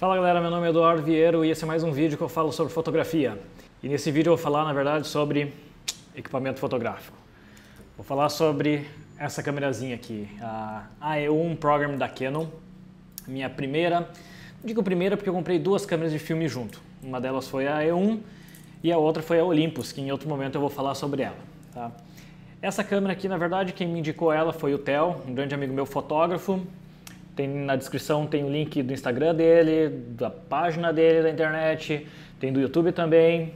Fala galera, meu nome é Eduardo Vieiro e esse é mais um vídeo que eu falo sobre fotografia. E nesse vídeo eu vou falar, na verdade, sobre equipamento fotográfico. Vou falar sobre essa câmerazinha aqui, a AE-1 Program da Canon. Minha primeira, digo primeira porque eu comprei duas câmeras de filme junto. Uma delas foi a AE-1 e a outra foi a Olympus, que em outro momento eu vou falar sobre ela. Tá? Essa câmera aqui, na verdade, quem me indicou ela foi o Theo, um grande amigo meu fotógrafo. Na descrição tem o link do Instagram dele, da página dele da internet, tem do YouTube também.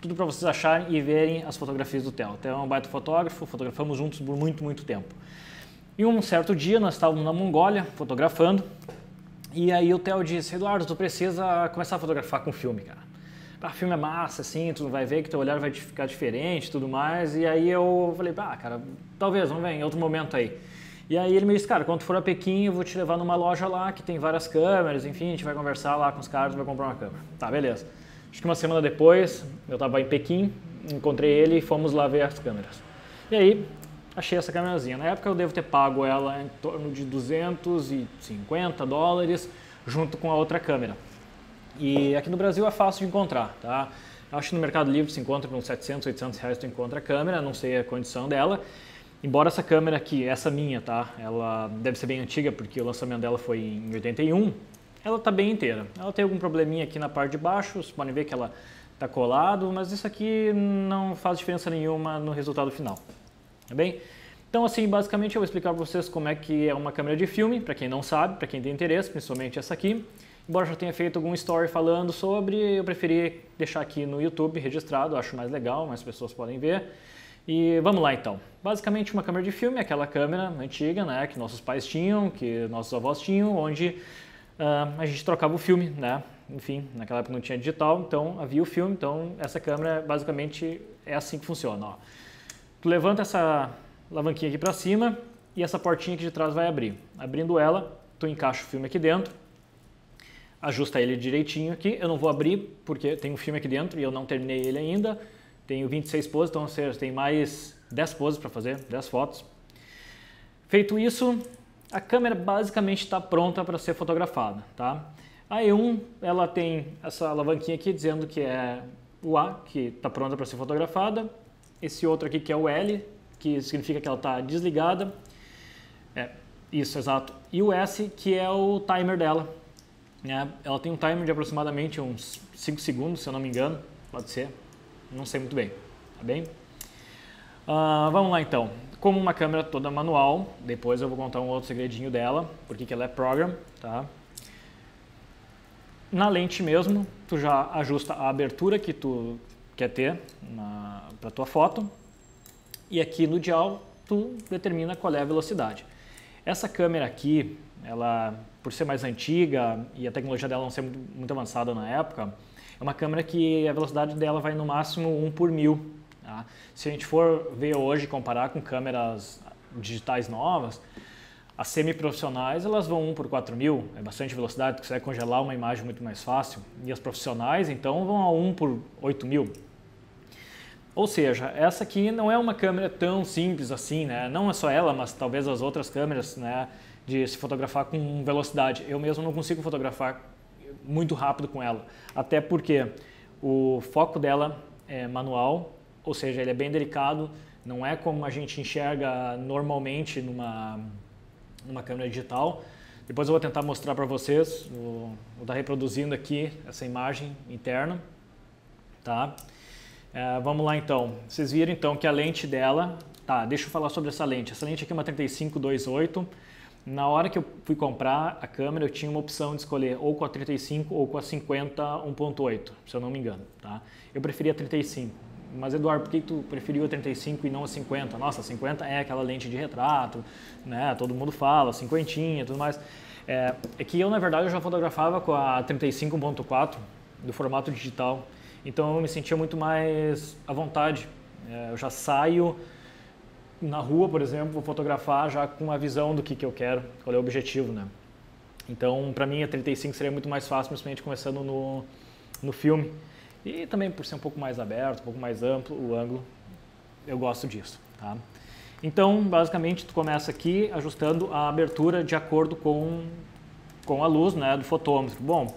Tudo para vocês acharem e verem as fotografias do Theo. O Theo é um baita fotógrafo, fotografamos juntos por muito, muito tempo. E um certo dia nós estávamos na Mongólia fotografando e aí o Theo disse: Eduardo, tu precisa começar a fotografar com filme, cara. Ah, filme é massa, assim, tu vai ver que teu olhar vai ficar diferente e tudo mais. E aí eu falei: ah, cara, talvez, vamos ver, em outro momento aí. E aí ele me disse: cara, quando for a Pequim, eu vou te levar numa loja lá que tem várias câmeras, enfim, a gente vai conversar lá com os caras, vai comprar uma câmera. Tá, beleza. Acho que uma semana depois, eu tava em Pequim, encontrei ele e fomos lá ver as câmeras. E aí, achei essa câmerazinha. Na época eu devo ter pago ela em torno de $250, junto com a outra câmera. E aqui no Brasil é fácil de encontrar, tá? Acho que no Mercado Livre se encontra com R$700, R$800, tu encontra a câmera, não sei a condição dela. Embora essa câmera aqui, essa minha, tá? Ela deve ser bem antiga porque o lançamento dela foi em 81. Ela tá bem inteira. Ela tem algum probleminha aqui na parte de baixo, vocês podem ver que ela tá colado, mas isso aqui não faz diferença nenhuma no resultado final. Tá bem? Então assim, basicamente eu vou explicar para vocês como é que é uma câmera de filme, para quem não sabe, para quem tem interesse, principalmente essa aqui. Embora eu já tenha feito algum story falando sobre, eu preferi deixar aqui no YouTube registrado, acho mais legal, mais pessoas podem ver. E vamos lá então. Basicamente uma câmera de filme é aquela câmera antiga, né, que nossos pais tinham, que nossos avós tinham, onde a gente trocava o filme, né? Enfim, naquela época não tinha digital, então havia o filme, então essa câmera basicamente é assim que funciona. Ó. Tu levanta essa alavanquinha aqui para cima e essa portinha aqui de trás vai abrir. Abrindo ela, tu encaixa o filme aqui dentro, ajusta ele direitinho aqui. Eu não vou abrir porque tem um filme aqui dentro e eu não terminei ele ainda. Tenho 26 poses, então ou seja, tem mais 10 poses para fazer, 10 fotos. Feito isso, a câmera basicamente está pronta para ser fotografada, tá? A E1, ela tem essa alavanquinha aqui dizendo que é o A, que está pronta para ser fotografada. Esse outro aqui que é o L, que significa que ela está desligada. É, isso, exato. E o S, que é o timer dela. É, ela tem um timer de aproximadamente uns 5 segundos, se eu não me engano, pode ser. Não sei muito bem, tá bem? Vamos lá então. Como uma câmera toda manual, depois eu vou contar um outro segredinho dela, porque que ela é program, tá? Na lente mesmo, tu já ajusta a abertura que tu quer ter para tua foto. E aqui no dial, tu determina qual é a velocidade. Essa câmera aqui, ela, por ser mais antiga e a tecnologia dela não ser muito avançada na época, é uma câmera que a velocidade dela vai no máximo 1/1000. Tá? Se a gente for ver hoje, comparar com câmeras digitais novas, as semi-profissionais elas vão 1/4000, é bastante velocidade, tu consegue congelar uma imagem muito mais fácil. E as profissionais então vão a 1/8000. Ou seja, essa aqui não é uma câmera tão simples assim, né? Não é só ela, mas talvez as outras câmeras, né, de se fotografar com velocidade. Eu mesmo não consigo fotografar muito rápido com ela, até porque o foco dela é manual, ou seja, ele é bem delicado, não é como a gente enxerga normalmente numa câmera digital. Depois eu vou tentar mostrar para vocês, vou estar reproduzindo aqui essa imagem interna, tá? Vamos lá então, vocês viram então que a lente dela, tá, deixa eu falar sobre essa lente aqui é uma 35-28. Na hora que eu fui comprar a câmera, eu tinha uma opção de escolher ou com a 35 ou com a 50 1.8, se eu não me engano, tá? Eu preferia a 35. Mas Eduardo, por que tu preferiu a 35 e não a 50? Nossa, a 50 é aquela lente de retrato, né? Todo mundo fala, cinquentinha e tudo mais. É que eu, na verdade, eu já fotografava com a 35 1.4 do formato digital. Então eu me sentia muito mais à vontade. Eu já saio na rua, por exemplo, vou fotografar já com a visão do que eu quero, qual é o objetivo, né? Então, para mim, a 35 seria muito mais fácil, principalmente começando no filme. E também por ser um pouco mais aberto, um pouco mais amplo, o ângulo, eu gosto disso, tá? Então, basicamente, tu começa aqui ajustando a abertura de acordo com a luz, né, do fotômetro. Bom,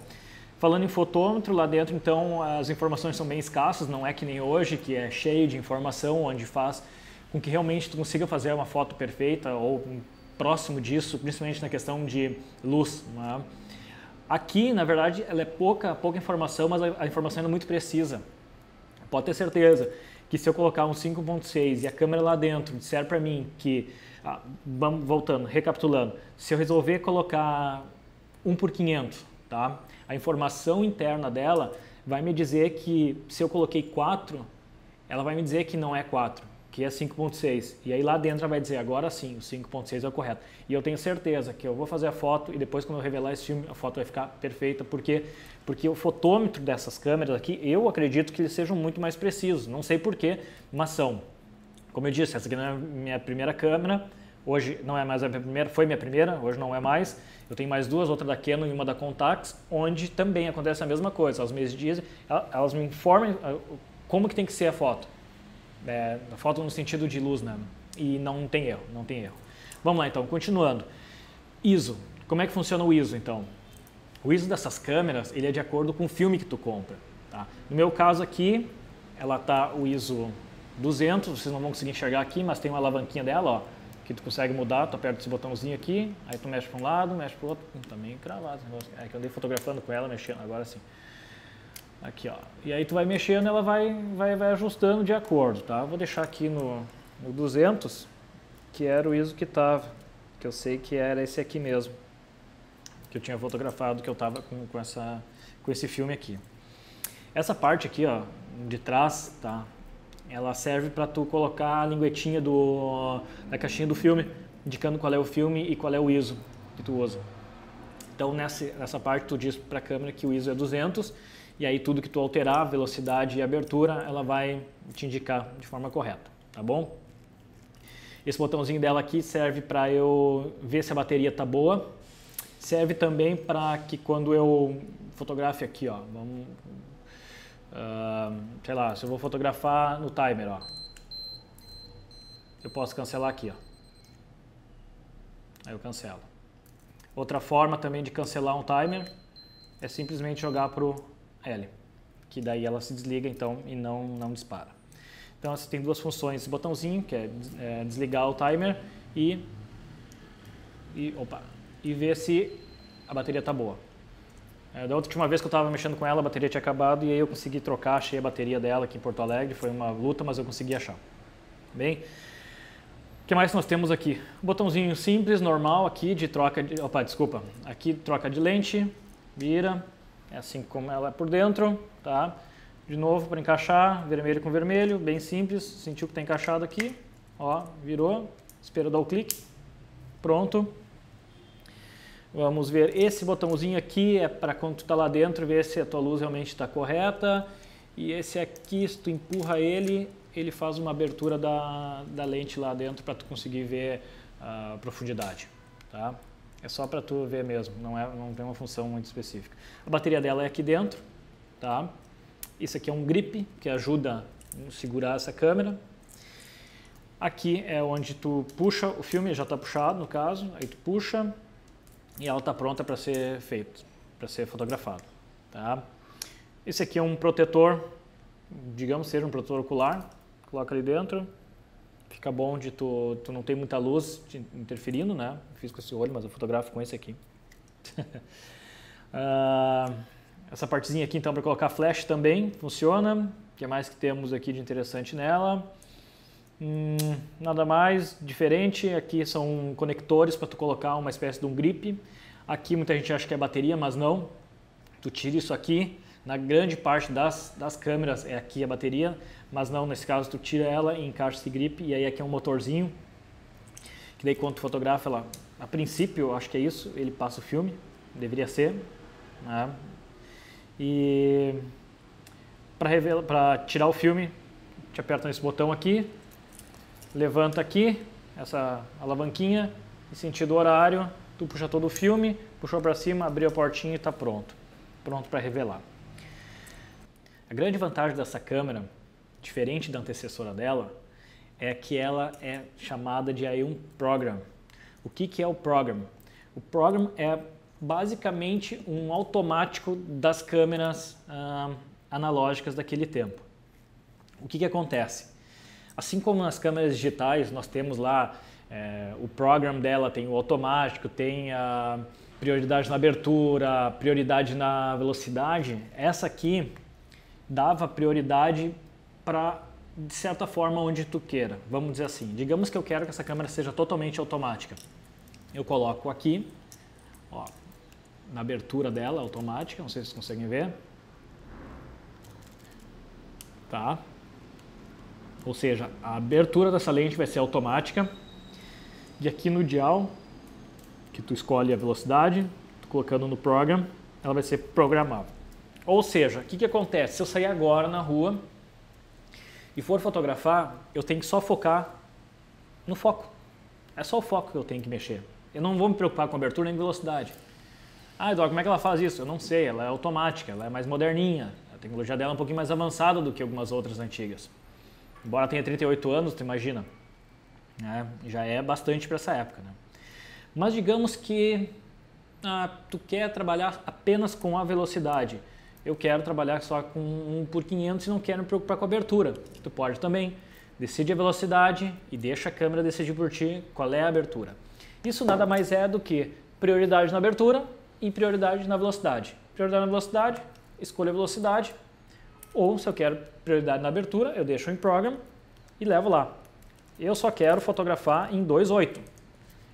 Falando em fotômetro, lá dentro então as informações são bem escassas, não é que nem hoje, que é cheio de informação, onde faz com que realmente tu consiga fazer uma foto perfeita ou próximo disso, principalmente na questão de luz. Né? Aqui, na verdade, ela é pouca informação, mas a informação é muito precisa. Pode ter certeza que se eu colocar um 5.6 e a câmera lá dentro disser para mim que, vamos voltando, recapitulando, se eu resolver colocar 1x500, tá? A informação interna dela vai me dizer que se eu coloquei 4, ela vai me dizer que não é 4, que é 5.6. E aí lá dentro ela vai dizer, agora sim, o 5.6 é o correto. E eu tenho certeza que eu vou fazer a foto e depois quando eu revelar esse filme a foto vai ficar perfeita. Por quê? Porque o fotômetro dessas câmeras aqui, eu acredito que eles sejam muito mais precisos. Não sei porquê, mas são. Como eu disse, essa aqui não é a minha primeira câmera. Hoje não é mais a minha primeira, foi minha primeira, hoje não é mais. Eu tenho mais duas, outra da Canon e uma da Contax, onde também acontece a mesma coisa. Elas me dizem, elas me informam como que tem que ser a foto. É, a foto no sentido de luz, né? E não tem erro, não tem erro. Vamos lá então, continuando. ISO. Como é que funciona o ISO então? O ISO dessas câmeras, ele é de acordo com o filme que tu compra. Tá? No meu caso aqui, ela tá o ISO 200, vocês não vão conseguir enxergar aqui, mas tem uma alavanquinha dela, ó. Que tu consegue mudar, tu aperta esse botãozinho aqui, aí tu mexe para um lado, mexe para o outro, tá meio cravado. É que eu andei fotografando com ela, mexendo, agora sim. Aqui, ó. E aí tu vai mexendo, ela vai ajustando de acordo, tá? Vou deixar aqui no 200, que era o ISO que tava, que eu sei que era esse aqui mesmo, que eu tinha fotografado, que eu tava com esse filme aqui. Essa parte aqui, ó, de trás, tá? Ela serve para tu colocar a linguetinha da caixinha do filme, indicando qual é o filme e qual é o ISO que tu usa. Então nessa parte tu diz para a câmera que o ISO é 200 e aí tudo que tu alterar, velocidade e abertura, ela vai te indicar de forma correta, tá bom? Esse botãozinho dela aqui serve para eu ver se a bateria tá boa. Serve também para que quando eu fotografe aqui, ó, vamos... sei lá, se eu vou fotografar no timer, ó, eu posso cancelar aqui, ó. Aí eu cancelo. Outra forma também de cancelar um timer é simplesmente jogar pro L, que daí ela se desliga então e não dispara. Então você tem duas funções, esse botãozinho que é desligar o timer e ver se a bateria tá boa. Da última vez que eu estava mexendo com ela, a bateria tinha acabado e aí eu consegui trocar, achei a bateria dela aqui em Porto Alegre, foi uma luta, mas eu consegui achar. Bem, o que mais nós temos aqui? Um botãozinho simples, normal aqui de troca de... Opa, desculpa. Aqui troca de lente, vira, é assim como ela é por dentro, tá? De novo para encaixar, vermelho com vermelho, bem simples, sentiu que está encaixado aqui, ó, virou, espera dar o clique, pronto. Vamos ver, esse botãozinho aqui é para quando tu está lá dentro, ver se a tua luz realmente está correta. E esse aqui, se tu empurra ele, ele faz uma abertura da lente lá dentro para tu conseguir ver a profundidade. Tá? É só para tu ver mesmo, não tem uma função muito específica. A bateria dela é aqui dentro. Tá? Isso aqui é um grip que ajuda a segurar essa câmera. Aqui é onde tu puxa, o filme já está puxado no caso, aí tu puxa. E ela está pronta para ser feita, para ser fotografada. Tá? Esse aqui é um protetor, digamos seja um protetor ocular, coloca ali dentro, fica bom de tu não tem muita luz te interferindo, né? Fiz com esse olho, mas eu fotografo com esse aqui. Essa partezinha aqui então para colocar flash também funciona, o que mais que temos aqui de interessante nela? Nada mais diferente, aqui são conectores para tu colocar uma espécie de um grip. Aqui muita gente acha que é bateria, mas não. Tu tira isso aqui, na grande parte das câmeras é aqui a bateria, mas não, nesse caso tu tira ela e encaixa esse grip e aí aqui é um motorzinho. Que daí quando tu fotografa ela, a princípio eu acho que é isso, ele passa o filme, deveria ser. Né? E para tirar o filme, te aperta nesse botão aqui. Levanta aqui, essa alavanquinha, em sentido horário, tu puxa todo o filme, puxou para cima, abriu a portinha e está pronto. Pronto para revelar. A grande vantagem dessa câmera, diferente da antecessora dela, é que ela é chamada de AE-1 Program. O que é o Program? O Program é basicamente um automático das câmeras analógicas daquele tempo. O que que acontece? Assim como nas câmeras digitais nós temos lá o program dela, tem o automático, tem a prioridade na abertura, prioridade na velocidade, essa aqui dava prioridade para, de certa forma, onde tu queira. Vamos dizer assim, digamos que eu quero que essa câmera seja totalmente automática. Eu coloco aqui, ó, na abertura dela, automática, não sei se vocês conseguem ver. Tá? Ou seja, a abertura dessa lente vai ser automática. E aqui no dial, que tu escolhe a velocidade, tu colocando no program, ela vai ser programável. Ou seja, o que que acontece? Se eu sair agora na rua e for fotografar, eu tenho que só focar no foco. É só o foco que eu tenho que mexer. Eu não vou me preocupar com abertura nem velocidade. Ah, Eduardo, como é que ela faz isso? Eu não sei, ela é automática, ela é mais moderninha. A tecnologia dela é um pouquinho mais avançada do que algumas outras antigas. Embora tenha 38 anos, tu imagina, né? Já é bastante para essa época, né? Mas digamos que tu quer trabalhar apenas com a velocidade. Eu quero trabalhar só com 1x500 e não quero me preocupar com a abertura. Tu pode também. Decide a velocidade e deixa a câmera decidir por ti qual é a abertura. Isso nada mais é do que prioridade na abertura e prioridade na velocidade. Prioridade na velocidade, escolho a velocidade. Ou se eu quero prioridade na abertura, eu deixo em program e levo lá. Eu só quero fotografar em 2.8.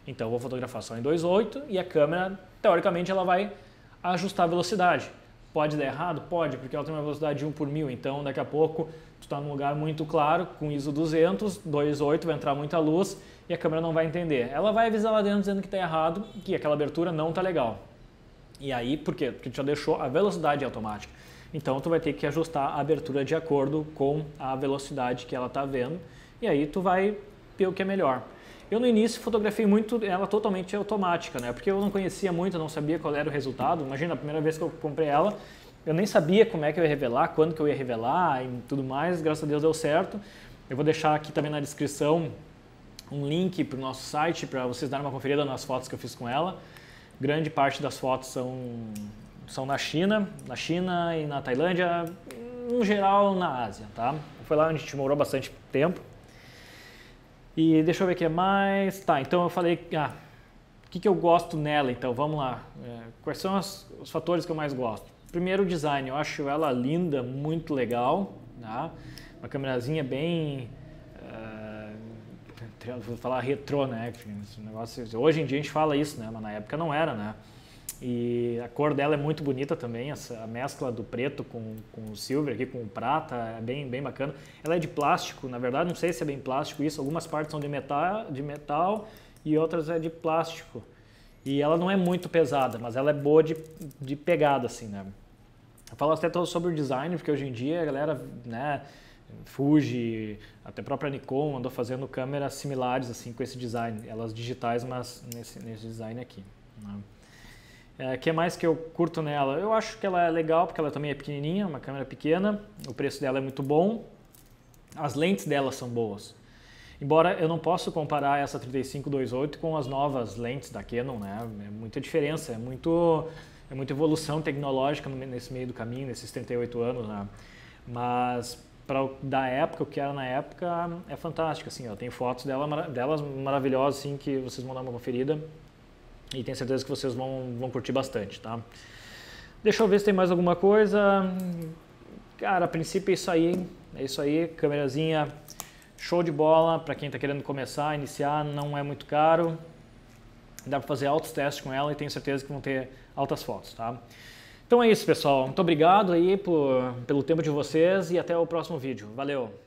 Então eu vou fotografar só em 2.8 e a câmera, teoricamente, ela vai ajustar a velocidade. Pode dar errado? Pode, porque ela tem uma velocidade de 1/1000, então daqui a pouco tu está num lugar muito claro, com ISO 200, 2.8, vai entrar muita luz e a câmera não vai entender. Ela vai avisar lá dentro dizendo que está errado, que aquela abertura não está legal. E aí, por quê? Porque tu já deixou a velocidade automática. Então tu vai ter que ajustar a abertura de acordo com a velocidade que ela está vendo e aí tu vai ver o que é melhor. Eu no início fotografei muito ela totalmente automática, né? Porque eu não conhecia muito, eu não sabia qual era o resultado. Imagina, a primeira vez que eu comprei ela, eu nem sabia como é que eu ia revelar, quando que eu ia revelar e tudo mais. Graças a Deus deu certo. Eu vou deixar aqui também na descrição um link para o nosso site, para vocês darem uma conferida nas fotos que eu fiz com ela. Grande parte das fotos são na China e na Tailândia, no geral na Ásia, tá? Foi lá onde a gente morou bastante tempo. E deixa eu ver o que é mais. Tá, então eu falei, o que que eu gosto nela, então vamos lá. Quais são os fatores que eu mais gosto? Primeiro, o design. Eu acho ela linda, muito legal, tá? Uma câmerazinha bem, vou falar retrô, né? Esse negócio, hoje em dia a gente fala isso, né? Mas na época não era, né? E a cor dela é muito bonita também, a mescla do preto com o silver aqui, com o prata, é bem bacana. Ela é de plástico, na verdade, não sei se é bem plástico isso, algumas partes são de metal e outras é de plástico. E ela não é muito pesada, mas ela é boa de pegada, assim, né? Eu falo até todo sobre o design, porque hoje em dia a galera, né, Fuji, até a própria Nikon andou fazendo câmeras similares, assim, com esse design. Elas digitais, mas nesse design aqui, né? O que mais que eu curto nela? Eu acho que ela é legal porque ela também é pequenininha, uma câmera pequena, o preço dela é muito bom, as lentes dela são boas. Embora eu não possa comparar essa 35-2.8 com as novas lentes da Canon, né? É muita diferença, é muita evolução tecnológica nesse meio do caminho, nesses 38 anos, né? Mas da época, o que era na época é fantástico, assim, ó, tem fotos delas maravilhosas, assim, que vocês vão dar uma conferida. E tenho certeza que vocês vão curtir bastante, tá? Deixa eu ver se tem mais alguma coisa. Cara, a princípio é isso aí. É isso aí, câmerazinha show de bola. Pra quem tá querendo começar, iniciar, não é muito caro. Dá pra fazer altos testes com ela e tenho certeza que vão ter altas fotos, tá? Então é isso, pessoal. Muito obrigado aí pelo tempo de vocês e até o próximo vídeo. Valeu!